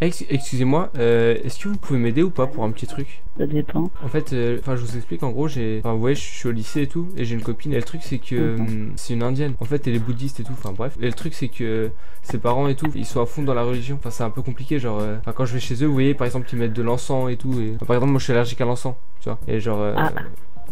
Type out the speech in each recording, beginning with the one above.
Excusez-moi, est-ce que vous pouvez m'aider ou pas pour un petit truc? Ça dépend. En fait, je vous explique, en gros, j'ai... Enfin, vous voyez, je suis au lycée et tout, et j'ai une copine, et le truc, c'est que... c'est une indienne. En fait, elle est bouddhiste et tout, enfin, bref. Et le truc, c'est que ses parents et tout, ils sont à fond dans la religion. Enfin, c'est un peu compliqué, genre... quand je vais chez eux, vous voyez, par exemple, ils mettent de l'encens et tout, et... Enfin, par exemple, moi, je suis allergique à l'encens, tu vois. Et genre...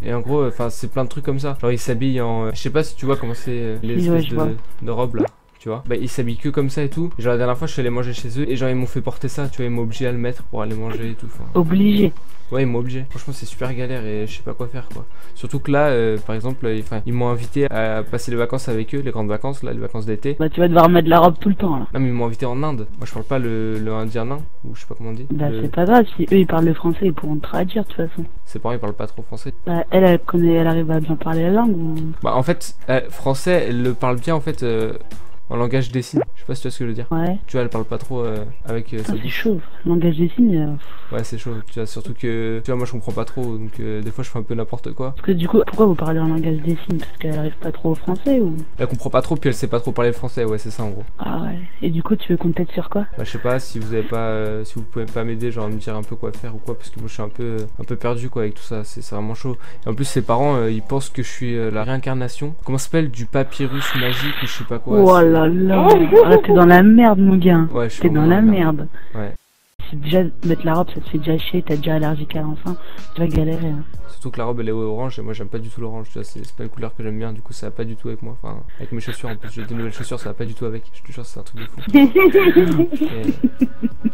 Et en gros, enfin, c'est plein de trucs comme ça. Genre, ils s'habillent en... je sais pas si tu vois comment c'est les espèces de robes, là. Tu vois, bah, ils s'habillent que comme ça et tout. Et genre la dernière fois je suis allé manger chez eux et genre ils m'ont fait porter ça, tu vois, ils m'ont obligé à le mettre pour aller manger et tout. Enfin, obligé. Ouais, ils m'ont obligé. Franchement c'est super galère et je sais pas quoi faire quoi. Surtout que là, par exemple, ils m'ont invité à passer les vacances avec eux, les grandes vacances, là, les vacances d'été. Bah tu vas devoir mettre la robe tout le temps là. Non mais ils m'ont invité en Inde. Moi je parle pas le indien nain, ou je sais pas comment on dit. Bah c'est pas grave, si eux ils parlent le français ils pourront te traduire de toute façon. Ses parents ils parlent pas trop français. Bah elle connaît, elle arrive à bien parler la langue ou... Bah en fait, français elle le parle bien en fait. En langage des signes, je sais pas si tu vois ce que je veux dire. Ouais. Tu vois, elle parle pas trop avec. C'est chaud, langage des signes. Ouais, c'est chaud. Tu vois, surtout que tu vois, moi je comprends pas trop, donc des fois je fais un peu n'importe quoi. Parce que du coup, pourquoi vous parlez en langage des signes? Parce qu'elle arrive pas trop au français ou? Elle comprend pas trop, puis elle sait pas trop parler le français. Ouais, c'est ça en gros. Ah ouais. Et du coup, tu veux qu'on t'aide sur quoi? Bah, je sais pas si vous avez pas, si vous pouvez pas m'aider, genre me dire un peu quoi faire ou quoi, parce que moi je suis un peu perdu quoi avec tout ça. C'est vraiment chaud. Et en plus, ses parents, ils pensent que je suis la réincarnation. Comment s'appelle du papyrus magique ou je sais pas quoi. Voilà. Oh là là, ah, t'es dans la merde mon gars, ouais, t'es dans la merde. Ouais. C'est déjà mettre la robe, ça te fait déjà chier, t'as déjà allergique à l'enfant, tu vas galérer. Hein. Surtout que la robe elle est orange et moi j'aime pas du tout l'orange, tu vois, c'est pas une couleur que j'aime bien, du coup ça va pas du tout avec moi, enfin avec mes chaussures en plus, j'ai des nouvelles chaussures, ça va pas du tout avec, je te jure c'est un truc de fou.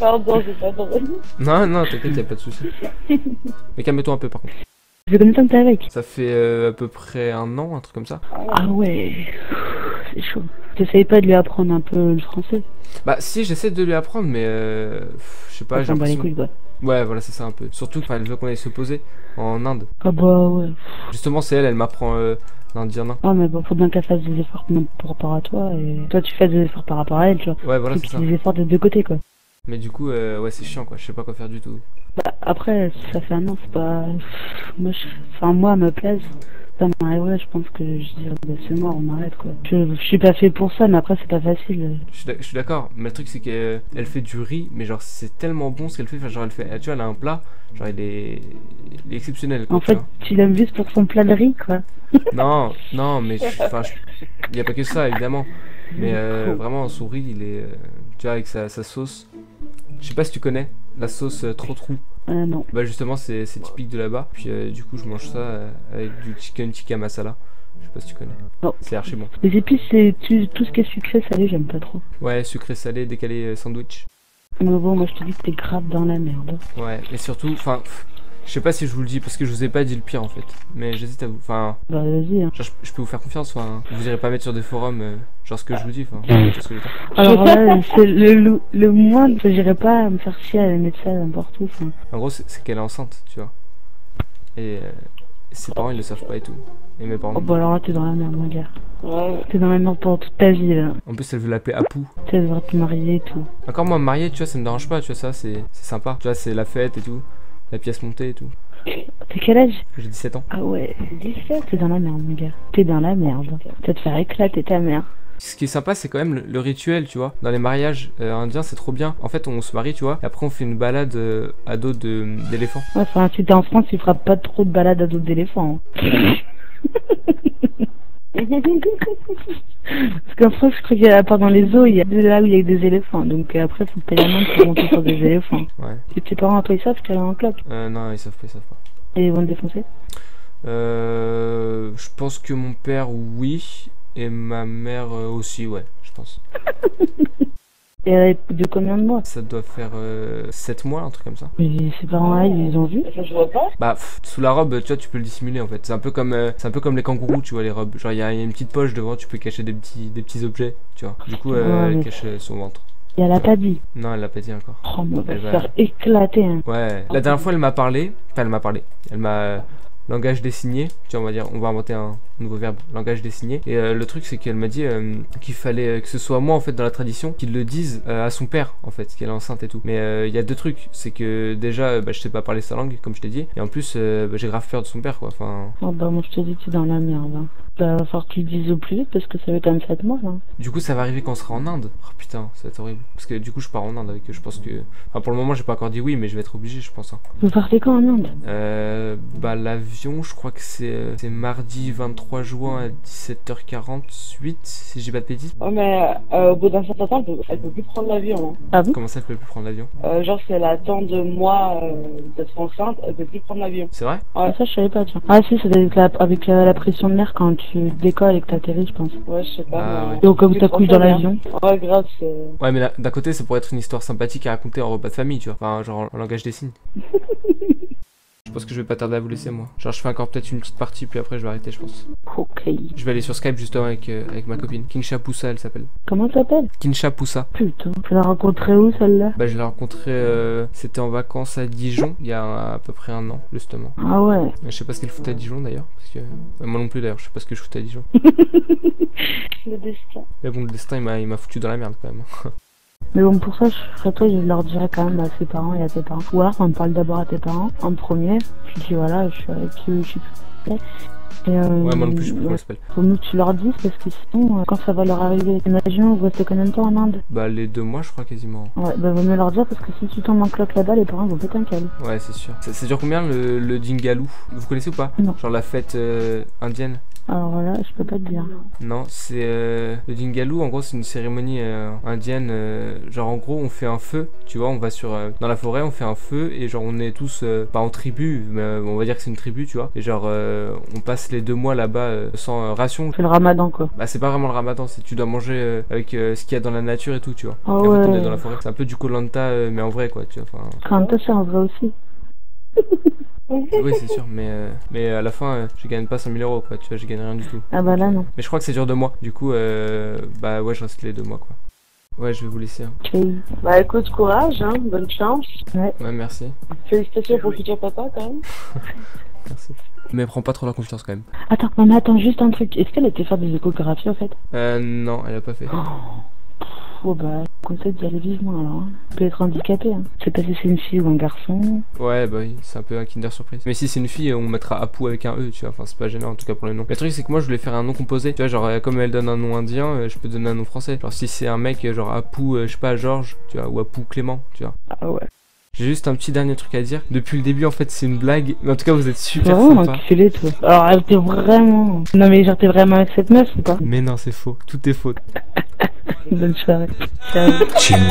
Pardon, c'est pas drôle. Non, t'inquiète, y'a pas de soucis. Mais calme-toi un peu par contre. Ça fait combien de temps que t'es avec? Ça fait à peu près un an, un truc comme ça. Ah ouais. C'est chaud. T'essayes pas de lui apprendre un peu le français? Bah si, j'essaie de lui apprendre mais je sais pas, j'ai l'impression... Ouais voilà c'est ça un peu. Surtout qu'elle veut qu'on aille se poser en Inde. Ah bah ouais. Justement c'est elle m'apprend l'indien nain. Ouais mais bon faut bien qu'elle fasse des efforts par rapport à toi et toi tu fais des efforts par rapport à elle tu vois. Ouais voilà c'est ça. Des efforts des deux côtés quoi. Mais du coup ouais c'est chiant quoi, je sais pas quoi faire du tout. Bah après ça fait un an c'est pas... Moi, enfin moi elle me plaise. Putain, ouais, je pense que je dirais bah, c'est mort, on m'arrête quoi. Je suis pas fait pour ça, mais après c'est pas facile. Je suis d'accord, mais le truc c'est qu'elle fait du riz, mais genre c'est tellement bon ce qu'elle fait. Enfin, genre elle fait, tu vois, elle a un plat, genre il est exceptionnel. Quoi, en fait, tu l'aimes juste pour son plat de riz quoi. Non, mais enfin, il n'y a pas que ça évidemment, mais vraiment son riz, il est, tu vois, avec sa sauce. Je sais pas si tu connais la sauce trop. Non. Bah justement c'est typique de là-bas. Puis du coup je mange ça avec du chicken tikka masala. Je sais pas si tu connais. Oh. C'est archi bon. Les épices c'est tout ce qui est sucré salé, j'aime pas trop. Ouais, sucré salé, décalé sandwich. Mais bon moi je te dis que t'es grave dans la merde. Ouais et surtout, enfin je sais pas si je vous le dis parce que je vous ai pas dit le pire en fait. Mais j'hésite à vous, enfin... Bah vas-y hein. Genre je peux vous faire confiance, enfin vous irez pas mettre sur des forums genre ce que je vous dis, enfin... Alors là, c'est le moindre, j'irai pas me faire chier à aller mettre ça n'importe où, enfin... En gros, c'est qu'elle est enceinte, tu vois. Et ses parents, ils le savent pas et tout. Et mes parents... Oh bah alors là, t'es dans la merde, mon gars. T'es dans la merde pendant toute ta vie, là. En plus, elle veut l'appeler Apou. Tu devrais te marier et tout. Encore moi, me marier, tu vois, ça me dérange pas, tu vois, ça, c'est sympa. Tu vois, c'est la fête et tout, la pièce montée et tout. T'es quel âge? J'ai 17 ans. Ah ouais, 17? T'es dans la merde, mon gars. T'es dans la merde. Tu vas te faire éclater ta mère. Ce qui est sympa c'est quand même le rituel tu vois. Dans les mariages indiens c'est trop bien. En fait on se marie tu vois et après on fait une balade à dos d'éléphant. Ouais enfin si t'es en France tu feras pas trop de balade à dos d'éléphant hein. Parce qu'en France je crois qu'il y a pas dans les eaux, il y a là où il y a des éléphants. Donc après faut payer la main pour monter sur des éléphants. Ouais. Et tes parents après ils savent qu'elle est en club? Non ils savent pas. Et ils vont le défoncer? Je pense que mon père oui. Et ma mère aussi, ouais, je pense. Et elle est de combien de mois? Ça doit faire 7 mois, un truc comme ça. Mais ses parents-là, ils les ont vus? Je vois pas. Bah, sous la robe, tu vois, tu peux le dissimuler en fait. C'est un peu comme les kangourous, tu vois, les robes. Genre, il y a une petite poche devant, tu peux cacher des petits objets, tu vois. Du coup, elle cache son ventre. Et elle l'a pas dit? Non, elle l'a pas dit encore. Oh, mais elle va se faire éclater. Hein. Ouais, la dernière fois, elle m'a parlé. Enfin, elle m'a parlé. Elle m'a... langage des signes, tu vois, on va dire, on va inventer un nouveau verbe, langage des signes. Et le truc c'est qu'elle m'a dit qu'il fallait que ce soit moi en fait dans la tradition qu'il le dise à son père en fait, qu'elle est enceinte et tout. Mais il y a deux trucs, c'est que déjà je sais pas parler sa langue comme je t'ai dit, et en plus j'ai grave peur de son père quoi, enfin... Oh bah moi je te dis que t'es dans la merde hein. Bah, va falloir qu'ils disent au plus vite parce que ça va être un 7 mois là. Du coup, ça va arriver quand on sera en Inde. Oh putain, ça va être horrible. Parce que du coup, je pars en Inde avec eux. Je pense que. Enfin, pour le moment, j'ai pas encore dit oui, mais je vais être obligé, je pense. Hein. Vous partez quand en Inde? Bah, l'avion, je crois que c'est mardi 23 juin à 17h48, si j'ai pas de bêtises. Ouais, mais au bout d'un certain temps, elle peut plus prendre l'avion. Hein. Ah bon? Comment ça, elle peut plus prendre l'avion? Genre, si elle attend 2 mois d'être enceinte, elle peut plus prendre l'avion. C'est vrai? Ouais, ça, je savais pas, tiens. Ah, si, c'est avec la pression de l'air quand tu décolles et que t'atterris, je pense. Ouais, je sais pas. Ah, ouais. Et au cas où t'accouches dans l'avion. Ouais, grave, c'est... Ouais, mais d'un côté, ça pourrait être une histoire sympathique à raconter en repas de famille, tu vois. Enfin, genre en langage des signes. Je pense que je vais pas tarder à vous laisser, moi. Genre, je fais encore peut-être une petite partie, puis après, je vais arrêter, je pense. Ok. Je vais aller sur Skype, justement, avec ma copine. Kinshapoussa, elle s'appelle. Comment elle s'appelle? Kinshapoussa. Putain, tu l'as rencontrée où, celle-là? Bah, je l'ai rencontrée... C'était en vacances à Dijon, il y a à peu près 1 an, justement. Ah ouais? Je sais pas ce qu'elle foutait à Dijon, d'ailleurs, parce que... Moi non plus, d'ailleurs, je sais pas ce que je foutais à Dijon. Le destin. Mais bon, le destin, il m'a foutu dans la merde, quand même. Mais bon, pour ça, je leur dirais quand même à ses parents et à tes parents. Ou alors, on parle d'abord à tes parents, en premier, puis dis voilà, je suis avec eux, je sais plus. Ouais, moi non plus, je sais plus comment s'appelle. Faut mieux que tu leur dises, parce que sinon, quand ça va leur arriver, imagine, vous restez combien de temps en Inde? Bah, les 2 mois, je crois, quasiment. Ouais, bah, vaut mieux leur dire, parce que si tu tombes en cloque là-bas, les parents vont péter un câble. Ouais, c'est sûr. Ça dure combien, le Dingaloo? Vous connaissez ou pas? Non. Genre la fête indienne? Alors là, je peux pas te dire. Non, c'est le Dingaloo, en gros, c'est une cérémonie indienne. Genre, en gros, on fait un feu, tu vois, on va sur dans la forêt, on fait un feu et genre on est tous pas en tribu, mais on va dire que c'est une tribu, tu vois. Et genre on passe les 2 mois là-bas sans ration. C'est le Ramadan, quoi. Bah c'est pas vraiment le Ramadan, c'est tu dois manger avec ce qu'il y a dans la nature et tout, tu vois. Oh, et ouais. En fait, on est dans la forêt, c'est un peu du Koh Lanta mais en vrai, quoi, tu vois. Koh Lanta, c'est en vrai aussi. Oui, c'est sûr, mais à la fin, je gagne pas 5000 euros, quoi, tu vois, je gagne rien du tout. Ah bah là, non. Mais je crois que c'est dur 2 mois, du coup, bah ouais, je reste les 2 mois, quoi. Ouais, je vais vous laisser. Hein. Okay. Bah écoute, courage, hein, bonne chance. Ouais, merci. Félicitations pour le futur papa, quand même. Merci. Mais prends pas trop la confiance quand même. Attends, maman, attends, juste un truc, est-ce qu'elle a été faire des échographies en fait? Non, elle a pas fait. Oh bah, je conseille d'y aller vivement alors. Hein. Ça peut être handicapé. Hein. Je sais pas si c'est une fille ou un garçon. Ouais, bah oui, c'est un peu un Kinder Surprise. Mais si c'est une fille, on mettra Apu avec un E, tu vois. Enfin, c'est pas gênant en tout cas pour le nom. Le truc, c'est que moi, je voulais faire un nom composé. Tu vois, genre, comme elle donne un nom indien, je peux donner un nom français. Genre, si c'est un mec, genre Apu, je sais pas, Georges, tu vois, ou Apu Clément, tu vois. Ah ouais. J'ai juste un petit dernier truc à dire. Depuis le début, en fait, c'est une blague. Mais en tout cas, vous êtes super sympa. Enculé, toi. Alors, t'es vraiment. Non, mais genre, t'es vraiment avec cette meuf ou pas? Mais non, c'est faux. Tout est faux. Bonne soirée. Ciao.